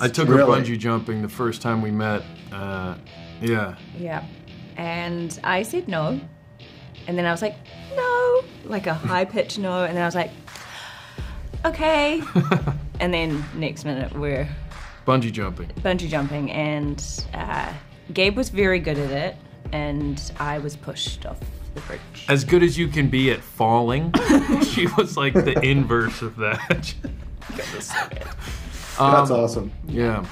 I took her bungee jumping the first time we met. Yeah. And I said no. And then I was like, no. Like a high-pitched no. And then I was like, okay. And then next minute we're... bungee jumping. Bungee jumping. And Gabe was very good at it. And I was pushed off the bridge. As good as you can be at falling, she was like the inverse of that. That's awesome. Yeah.